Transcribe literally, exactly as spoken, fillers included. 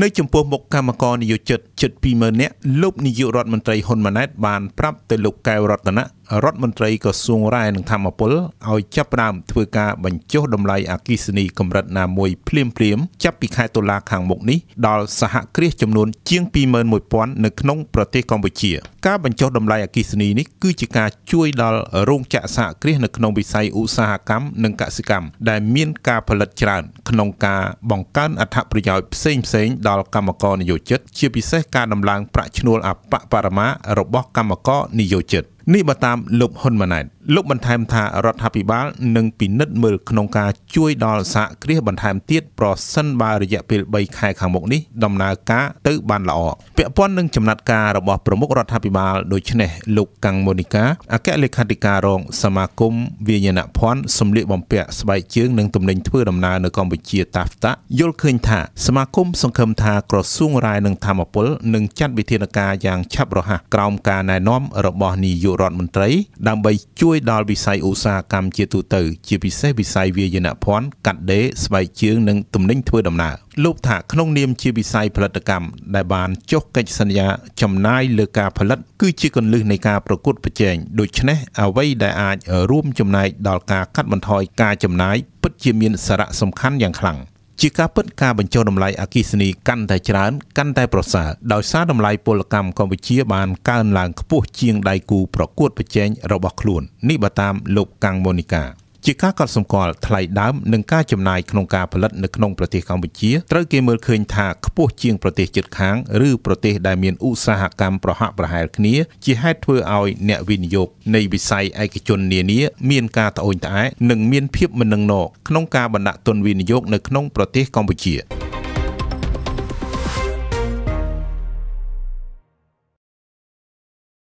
ในจำพวกมกกรรมกรนิยจดจดปีเมื่อเนี้ยลูกนิยรัฐมนตรีฮอนมานัดบานปรับเตลุกแกวรัตนะรัฐมนตรีกระทรวงรายหนึ่งทำมาพลเอาจับรามทวีกาบรรจุดำไลอากิสนีกำรัดนามวยเพลียมเพลียมจับปีคายตุลาขางมกนี้ดอลสหเครียจำนวนเชียงปีเมื่อหมดป้อนหนึ่งน้องประเทศกัมพูชีการบรรจุดำไลอากิสนีนี้คือจิกาช่วยดอลโรงจะสหเครียหนึ่งน้องวิสัยอุตสาหกรรมหนึ่งกสิกรรมได้เมียนกาผลิตจานขนมกาบังการอัฐประโยชน์เซ็งเซ็งดอลกรรมกรนิยจดเชื่อพิเศษการดำลางประชนวนอปปารมะระบบกรรมกรนิยจดนี่มาตามลุกฮอนมาไหนลุกบรรทายมันทารัฐพิบาลหนึ่งปีนัดมือขนมกาช่วยดอลสะเครียบบรรทายเทียดปลอดสันบาริยะเปลใบไข่ขางบกนี้ดำนากาตื้อบานละออกเปียป้อนหนึ่งจำนัดการะบบประมุขรัฐพิบาลโดยเฉพาะลุกกังโมนิกาอาแกเลขาธิการองสมาคมเวียนาพรสมฤทธิ์บอมเปียสบายเชื้อหนึ่งตำแหน่งทั่วดำนาในกองบัญชีตาฟตะยลเคยทาสมาคมสังคมทากรสุ่งรายหนึ่งทำอพลหนึ่งจัดวิธีการอย่างชับระหะกล่อมการนายน้อมระบบนิยรัฐมนตรีดำไปช่วยดอลวิสัยอุตสาหกรรมเจตุเตอร์เจพิเศษวิสัยเวียนาพรกัดเดสไปเชื้อหนึ่งตำแหน่งทั่วดำนาลูกถาขนมเนียมเชียบิไซผลิตกรรมได้บานจกกัจสัญญาจำนายเลือกาผลิตคือเชื่อกันลือในการประกวดประเจงโดยเฉพาะเอาไว้ได้อาจร่วมจำนายดอลกาคัดบรรทอยการจำนายปัจเจียมีสาระสำคัญอย่างคลั่งจิกาเปิดการบรรจุดำไลอากิสนีกันแต่จานกันแต่ประสาดาวซาดำไลโปลกรรมกัมพูชีบานการหลังขบวเชียงไดกูประกวดประเจงระบบคลุนนี่บัตามลูกกังโมนิกาจิกาการสมกอลไทยดำหนึ่งก้าจำนายขนมกาผลิตในขนมประเทศกัมพูชีตระเกเมือเคยถากขบวเชียงประเทศจุดค้างหรือประเทศไดเมียนอุตสาหกรรมประหะประหายนี้จีให้เพื่อเอาเนวินโยกในวิสัยไอกิจนเนียนี้เมียนกาตะโอนตายหนึ่งเมียนเพียบมันหนึ่งนอกขนมกาบรรดาตนวินโยกในขนมประเทศกัมพูชี